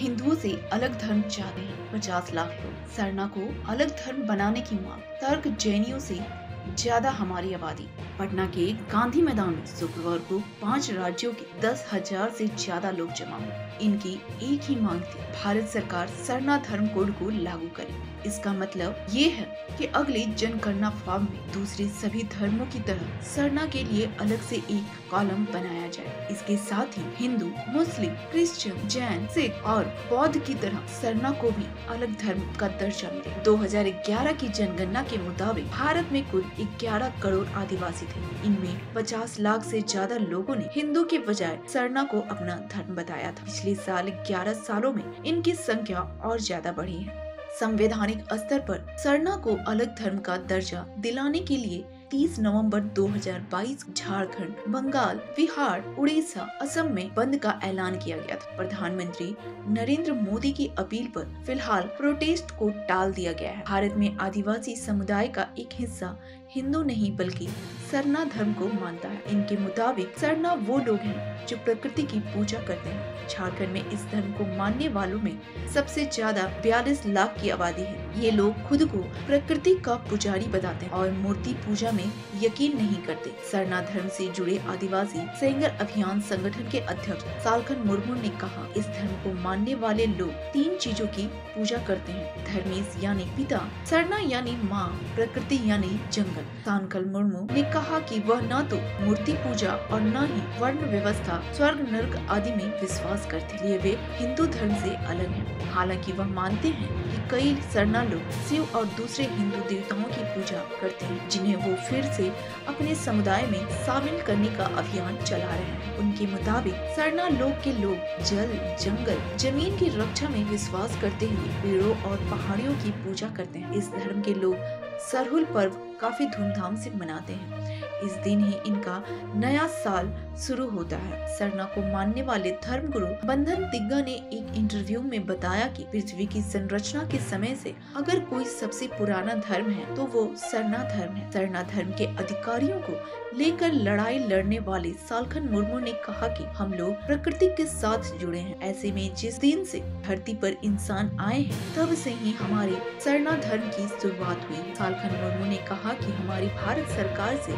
हिंदुओं से अलग धर्म चाहते हैं। 50 लाख लोग। सरना को अलग धर्म बनाने की मांग। तर्क जैनियों से ज्यादा हमारी आबादी। पटना के गांधी मैदान में शुक्रवार को 5 राज्यों के 10,000 से ज्यादा लोग जमा हुए। इनकी एक ही मांग थी, भारत सरकार सरना धर्म कोड को लागू करे। इसका मतलब ये है कि अगले जनगणना फॉर्म में दूसरे सभी धर्मों की तरह सरना के लिए अलग से एक कॉलम बनाया जाए। इसके साथ ही हिंदू, मुस्लिम, क्रिश्चियन, जैन, सिख और बौद्ध की तरह सरना को भी अलग धर्म का दर्जा मिले। 2011 की जनगणना के मुताबिक भारत में कुल 11 करोड़ आदिवासी थे। इनमें 50 लाख से ज्यादा लोगों ने हिंदू के बजाय सरना को अपना धर्म बताया था। पिछले साल 11 सालों में इनकी संख्या और ज्यादा बढ़ी है। संवैधानिक स्तर पर सरना को अलग धर्म का दर्जा दिलाने के लिए 30 नवंबर 2022 झारखंड, बंगाल, बिहार, उड़ीसा, असम में बंद का ऐलान किया गया था। प्रधानमंत्री नरेंद्र मोदी की अपील पर फिलहाल प्रोटेस्ट को टाल दिया गया है। भारत में आदिवासी समुदाय का एक हिस्सा हिंदू नहीं बल्कि सरना धर्म को मानता है। इनके मुताबिक सरना वो लोग हैं जो प्रकृति की पूजा करते हैं। झारखंड में इस धर्म को मानने वालों में सबसे ज्यादा 42 लाख की आबादी है। ये लोग खुद को प्रकृति का पुजारी बताते हैं और मूर्ति पूजा में यकीन नहीं करते। सरना धर्म से जुड़े आदिवासी सेंगर अभियान संगठन के अध्यक्ष सालखन मुर्मू ने कहा, इस धर्म को मानने वाले लोग 3 चीजों की पूजा करते हैं, धर्मेश यानी पिता, सरना यानी माँ, प्रकृति यानी जंगल। सालखन मुर्मू ने कहा कि वह न तो मूर्ति पूजा और न ही वर्ण व्यवस्था, स्वर्ग नर्क आदि में विश्वास करते, इसलिए वे हिंदू धर्म से अलग हैं। हालांकि वह मानते हैं कि कई सरना लोग शिव और दूसरे हिंदू देवताओं की पूजा करते हैं, जिन्हें वो फिर से अपने समुदाय में शामिल करने का अभियान चला रहे हैं। उनके मुताबिक सरना लोग के लोग जल, जंगल, जमीन की रक्षा में विश्वास करते हुए पेड़ों और पहाड़ियों की पूजा करते हैं। इस धर्म के लोग सरहुल पर्व काफी धूमधाम से मनाते हैं। इस दिन ही इनका नया साल शुरू होता है। सरना को मानने वाले धर्मगुरु बंधन दिग्गा ने एक इंटरव्यू में बताया कि पृथ्वी की संरचना के समय से अगर कोई सबसे पुराना धर्म है तो वो सरना धर्म है। सरना धर्म के अधिकारियों को लेकर लड़ाई लड़ने वाले सालखन मुर्मू ने कहा कि हम लोग प्रकृति के साथ जुड़े हैं। ऐसे में जिस दिन से धरती पर इंसान आए हैं तब से ही हमारे सरना धर्म की शुरुआत हुई। सालखन मुर्मू ने कहा कि हमारी भारत सरकार से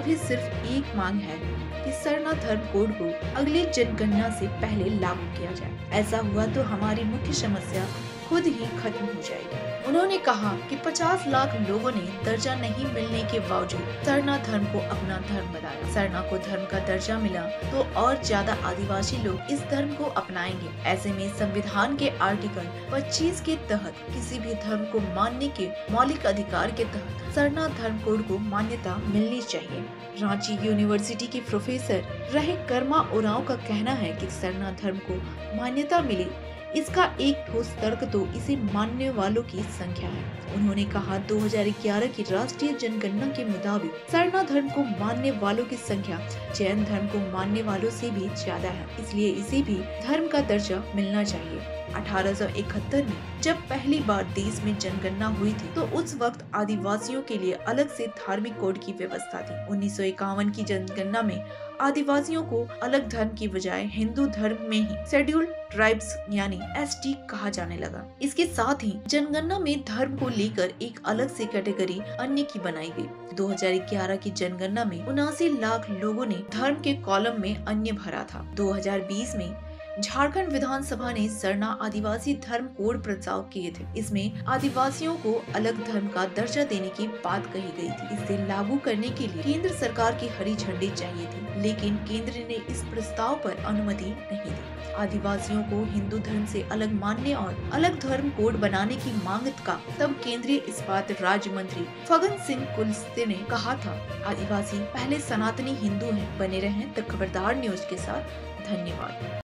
अभी सिर्फ एक मांग है कि सरना धर्म कोड को अगले जनगणना से पहले लागू किया जाए। ऐसा हुआ तो हमारी मुख्य समस्या खुद ही खत्म हो जाएगी। उन्होंने कहा कि 50 लाख लोगों ने दर्जा नहीं मिलने के बावजूद सरना धर्म को अपना धर्म बताया। सरना को धर्म का दर्जा मिला तो और ज्यादा आदिवासी लोग इस धर्म को अपनाएंगे। ऐसे में संविधान के आर्टिकल 25 के तहत किसी भी धर्म को मानने के मौलिक अधिकार के तहत सरना धर्म कोड को मान्यता मिलनी चाहिए। रांची यूनिवर्सिटी के प्रोफेसर रहे कर्मा उराओं का कहना है कि सरना धर्म को मान्यता मिले इसका एक ठोस तर्क तो इसे मानने वालों की संख्या है। उन्होंने कहा 2011 की राष्ट्रीय जनगणना के मुताबिक सरना धर्म को मानने वालों की संख्या जैन धर्म को मानने वालों से भी ज्यादा है, इसलिए इसे भी धर्म का दर्जा मिलना चाहिए। 1871 में जब पहली बार देश में जनगणना हुई थी तो उस वक्त आदिवासियों के लिए अलग से धार्मिक कोड की व्यवस्था थी। 1951 की जनगणना में आदिवासियों को अलग धर्म की बजाय हिंदू धर्म में ही शेड्यूल्ड ट्राइब्स यानी ST कहा जाने लगा। इसके साथ ही जनगणना में धर्म को लेकर एक अलग से कैटेगरी अन्य की बनाई गई। 2011 की जनगणना में 79 लाख लोगों ने धर्म के कॉलम में अन्य भरा था। 2020 में झारखंड विधानसभा ने सरना आदिवासी धर्म कोड प्रस्ताव किए थे। इसमें आदिवासियों को अलग धर्म का दर्जा देने की बात कही गई थी। इसे लागू करने के लिए केंद्र सरकार की हरी झंडी चाहिए थी, लेकिन केंद्र ने इस प्रस्ताव पर अनुमति नहीं दी। आदिवासियों को हिंदू धर्म से अलग मानने और अलग धर्म कोड बनाने की मांग का तब केंद्रीय इस्पात राज्य मंत्री फग्गन सिंह कुलस्ते ने कहा था, आदिवासी पहले सनातनी हिंदू है। बने रहें द खबरदार न्यूज के साथ। धन्यवाद।